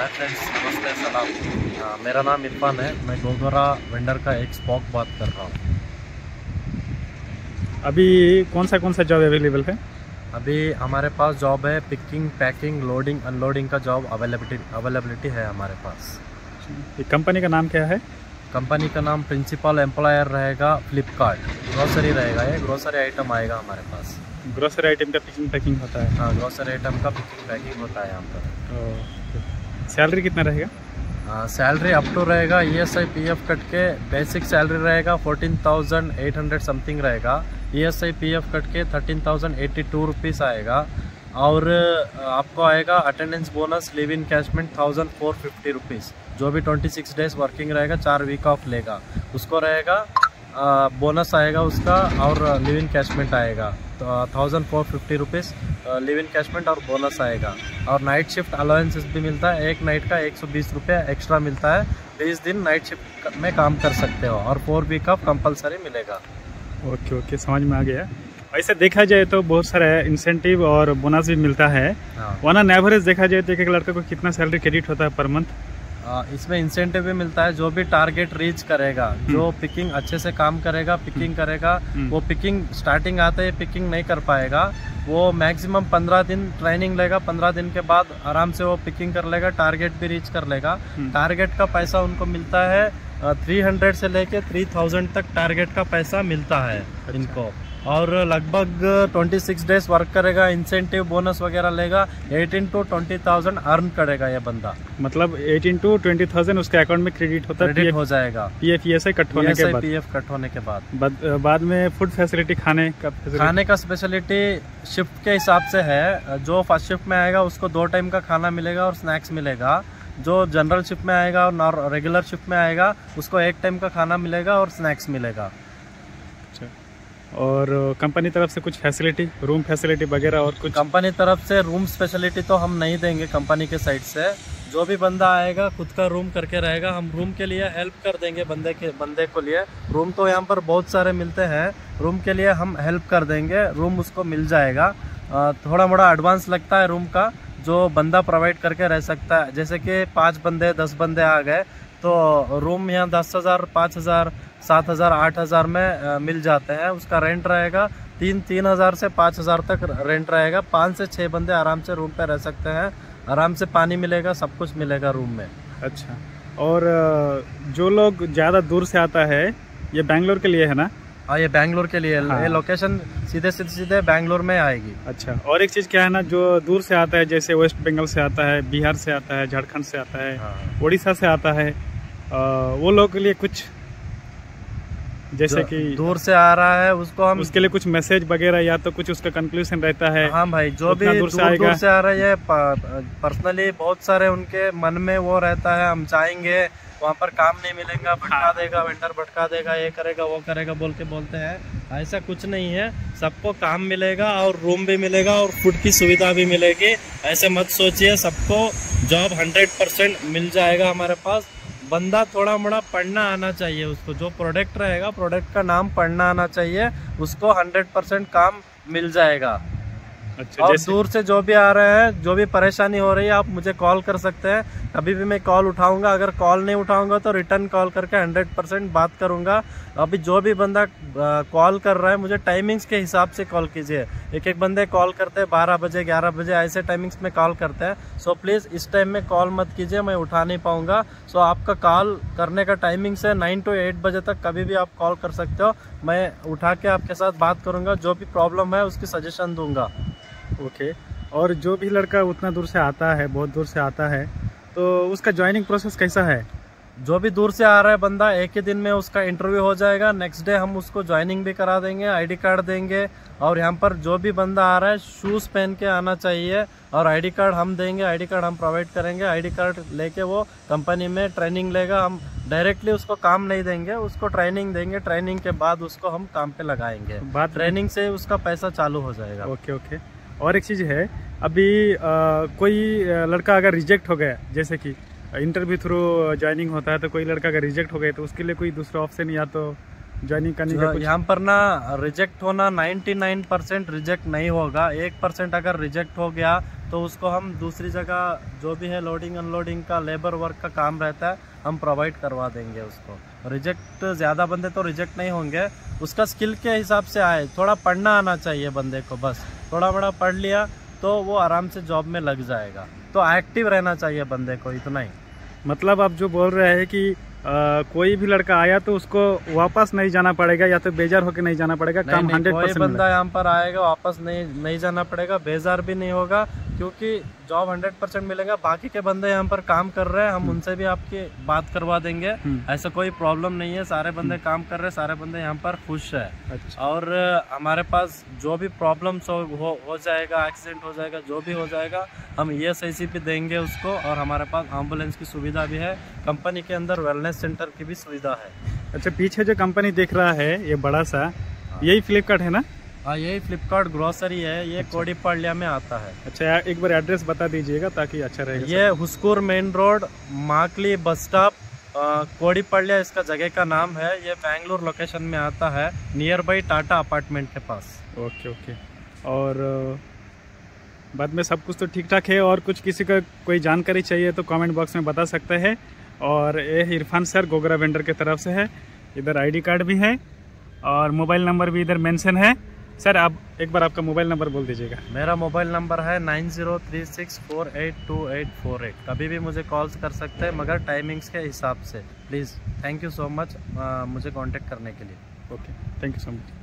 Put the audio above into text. Hi friends, नमस्ते, सलाम। मेरा नाम इरफान है। मैं गोदरा वेंडर का एक स्पॉक बात कर रहा हूँ। अभी कौन सा जॉब अवेलेबल है? अभी हमारे पास जॉब है पिकिंग, पैकिंग, लोडिंग, अनलोडिंग का जॉब अवेलेबिलिटी है हमारे पास। कंपनी का नाम क्या है? कंपनी का नाम प्रिंसिपल एम्प्लॉयर रहेगा फ्लिपकार्ट। ग्रोसरी रहेगा, ये ग्रोसरी आइटम आएगा हमारे पास। ग्रोसरी आइटम का पिकिंग पैकिंग होता है? हाँ, ग्रोसरी आइटम का पिकिंग पैकिंग होता है यहाँ पर। सैलरी कितना रहेगा? सैलरी अप टू रहेगा ESI PF कट के बेसिक सैलरी रहेगा 14,800 समथिंग रहेगा। ESI PF कट के 13,082 रुपीज़ आएगा। और आपको आएगा attendance bonus, leave encashment 1450 rupees, जो भी 26 डेज वर्किंग रहेगा, 4 वीक ऑफ लेगा उसको रहेगा, बोनस आएगा उसका। और लिव इन कैशमेंट आएगा 1450 रुपीज़, लिव इन कैशमेंट और बोनस आएगा। और नाइट शिफ्ट अलाउंसेस भी मिलता है, एक नाइट का 120 रुपये एक्स्ट्रा मिलता है। 20 दिन नाइट शिफ्ट में काम कर सकते हो और 4 वीक ऑफ कंपलसरी मिलेगा। ओके, समझ में आ गया। ऐसे देखा जाए तो बहुत सारे इंसेंटिव और बोनस भी मिलता है। वन एवरेज देखा जाए तो एक लड़का को कितना सैलरी क्रेडिट होता है पर मंथ? इसमें इंसेंटिव भी मिलता है, जो भी टारगेट रीच करेगा, जो पिकिंग अच्छे से काम करेगा, पिकिंग करेगा, वो पिकिंग स्टार्टिंग आते ही पिकिंग नहीं कर पाएगा, वो मैक्सिमम 15 दिन ट्रेनिंग लेगा। 15 दिन के बाद आराम से वो पिकिंग कर लेगा, टारगेट भी रीच कर लेगा। टारगेट का पैसा उनको मिलता है 300 से लेके 3000 तक टारगेट का पैसा मिलता है इनको। और लगभग 26 डेज वर्क करेगा, इंसेंटिव बोनस वगैरह लेगा, 18 to 20,000 अर्न करेगा ये बंदा। मतलब 18 to 20,000 उसके अकाउंट में क्रेडिट होता है, क्रेडिट हो जाएगा PF ESI कट होने के बाद। PF कट होने के बाद में फूड फैसिलिटी, खाने का स्पेशलिटी शिफ्ट के हिसाब से है। जो फर्स्ट शिफ्ट में आएगा उसको 2 टाइम का खाना मिलेगा और स्नैक्स मिलेगा। जो जनरल शिफ्ट में आएगा और रेगुलर शिफ्ट में आएगा उसको 1 टाइम का खाना मिलेगा और स्नैक्स मिलेगा। और कंपनी तरफ से कुछ फैसिलिटी, रूम फैसिलिटी वगैरह? और कुछ कंपनी तरफ से रूम फैसिलिटी तो हम नहीं देंगे। कंपनी के साइड से जो भी बंदा आएगा खुद का रूम करके रहेगा। हम रूम के लिए हेल्प कर देंगे बंदे को लिए। रूम तो यहाँ पर बहुत सारे मिलते हैं, रूम के लिए हम हेल्प कर देंगे, रूम उसको मिल जाएगा। थोड़ा मोड़ा एडवांस लगता है रूम का, जो बंदा प्रोवाइड करके रह सकता है। जैसे कि 5 बंदे 10 बंदे आ गए तो रूम यहाँ 10,000, 5,000, 7,000, 8,000 में मिल जाते हैं। उसका रेंट रहेगा 3,000 से 5,000 तक रेंट रहेगा। 5 से 6 बंदे आराम से रूम पे रह सकते हैं, आराम से पानी मिलेगा, सब कुछ मिलेगा रूम में। अच्छा, और जो लोग ज़्यादा दूर से आता है, ये बैंगलोर के लिए है ना? हाँ, ये बैंगलोर के लिए। हाँ, ये लोकेशन सीधे बैंगलोर में आएगी। अच्छा, और एक चीज़ क्या है ना, जो दूर से आता है, जैसे वेस्ट बंगाल से आता है, बिहार से आता है, झारखंड से आता है, उड़ीसा से आता है, वो लोग के लिए कुछ, जैसे कि दूर से आ रहा है उसको हम, उसके लिए कुछ मैसेज वगैरह या तो कुछ उसका कंक्लूजन रहता है? हाँ भाई, जो भी दूर से आ रहा है, पर्सनली बहुत सारे उनके मन में वो रहता है, हम चाहेंगे वहाँ पर काम नहीं मिलेगा, भटका देगा वेंडर, भटका देगा, ये करेगा वो करेगा बोल के बोलते हैं। ऐसा कुछ नहीं है, सबको काम मिलेगा और रूम भी मिलेगा और फूड की सुविधा भी मिलेगी। ऐसे मत सोचिए, सबको जॉब 100% मिल जाएगा हमारे पास। बंदा थोड़ा मोड़ा पढ़ना आना चाहिए उसको, जो प्रोडक्ट रहेगा, प्रोडक्ट का नाम पढ़ना आना चाहिए उसको, 100% काम मिल जाएगा। अच्छा, और दूर से जो भी आ रहे हैं, जो भी परेशानी हो रही है, आप मुझे कॉल कर सकते हैं, कभी भी मैं कॉल उठाऊंगा। अगर कॉल नहीं उठाऊंगा तो रिटर्न कॉल करके 100% बात करूंगा। अभी जो भी बंदा कॉल कर रहा है, मुझे टाइमिंग्स के हिसाब से कॉल कीजिए। एक बंदे कॉल करते हैं 12 बजे, 11 बजे, ऐसे टाइमिंग्स में कॉल करते हैं। सो प्लीज़ इस टाइम में कॉल मत कीजिए, मैं उठा नहीं पाऊँगा। सो आपका कॉल करने का टाइमिंग्स है 9 to 8 बजे तक, कभी भी आप कॉल कर सकते हो। मैं उठा के आपके साथ बात करूँगा, जो भी प्रॉब्लम है उसकी सजेशन दूँगा। ओके, और जो भी लड़का उतना दूर से आता है, बहुत दूर से आता है, तो उसका ज्वाइनिंग प्रोसेस कैसा है? जो भी दूर से आ रहा है बंदा, एक ही दिन में उसका इंटरव्यू हो जाएगा। नेक्स्ट डे हम उसको ज्वाइनिंग भी करा देंगे, आईडी कार्ड देंगे। और यहाँ पर जो भी बंदा आ रहा है शूज़ पहन के आना चाहिए, और आईडी कार्ड हम देंगे, आईडी कार्ड हम प्रोवाइड करेंगे। आईडी कार्ड लेके वो कंपनी में ट्रेनिंग लेगा। हम डायरेक्टली उसको काम नहीं देंगे, उसको ट्रेनिंग देंगे। ट्रेनिंग के बाद उसको हम काम पर लगाएंगे, ट्रेनिंग से उसका पैसा चालू हो जाएगा। ओके। और एक चीज़ है, अभी कोई लड़का अगर रिजेक्ट हो गया, जैसे कि इंटरव्यू थ्रू ज्वाइनिंग होता है, तो कोई लड़का अगर रिजेक्ट हो गया तो उसके लिए कोई दूसरा ऑप्शन, या तो ज्वाइनिंग करने का यहाँ पर ना रिजेक्ट होना 99% रिजेक्ट नहीं होगा। 1% अगर रिजेक्ट हो गया तो उसको हम दूसरी जगह जो भी है लोडिंग अनलोडिंग का लेबर वर्क का काम रहता है हम प्रोवाइड करवा देंगे उसको। रिजेक्ट ज़्यादा बंदे तो रिजेक्ट नहीं होंगे, उसका स्किल के हिसाब से आए, थोड़ा पढ़ना आना चाहिए बंदे को, बस थोड़ा बड़ा पढ़ लिया तो वो आराम से जॉब में लग जाएगा। तो एक्टिव रहना चाहिए बंदे को, इतना ही। मतलब आप जो बोल रहे हैं कि कोई भी लड़का आया तो उसको वापस नहीं जाना पड़ेगा या तो बेजार होकर नहीं जाना पड़ेगा, काम 100% बंदा यहाँ पर आएगा वापस नहीं जाना पड़ेगा, बेजार भी नहीं होगा क्योंकि जॉब 100% मिलेगा। बाकी के बंदे यहाँ पर काम कर रहे हैं, हम उनसे भी आपकी बात करवा देंगे, ऐसा कोई प्रॉब्लम नहीं है। सारे बंदे काम कर रहे हैं, सारे बंदे यहाँ पर खुश है। अच्छा। और हमारे पास जो भी प्रॉब्लम्स हो जाएगा, एक्सीडेंट हो जाएगा, जो भी हो जाएगा हम ESIC भी देंगे उसको। और हमारे पास एम्बुलेंस की सुविधा भी है, कंपनी के अंदर वेलनेस सेंटर की भी सुविधा है। अच्छा, पीछे जो कंपनी दिख रहा है ये बड़ा सा, यही फ्लिपकार्ट है ना? हाँ, यही फ्लिपकार्ट ग्रोसरी है, ये कोडीपाड़िया में आता है। अच्छा, एक बार एड्रेस बता दीजिएगा ताकि अच्छा रहेगा। ये हुस्कुर main road, Makli bus stop, कोडीपाड़िया इसका जगह का नाम है। ये बैंगलोर लोकेशन में आता है, नियर बाई टाटा अपार्टमेंट के पास। Okay okay. और बाद में सब कुछ तो ठीक ठाक है, और कुछ किसी का कोई जानकारी चाहिए तो कमेंट बॉक्स में बता सकते हैं। और ये इरफान सर गोगरा वेंडर की तरफ से है, इधर ID कार्ड भी है और मोबाइल नंबर भी इधर मेंशन है। सर आप एक बार आपका मोबाइल नंबर बोल दीजिएगा। मेरा मोबाइल नंबर है 9036482848। कभी भी मुझे कॉल्स कर सकते हैं मगर टाइमिंग्स के हिसाब से। Please, thank you so much मुझे कांटेक्ट करने के लिए। Okay, thank you so much.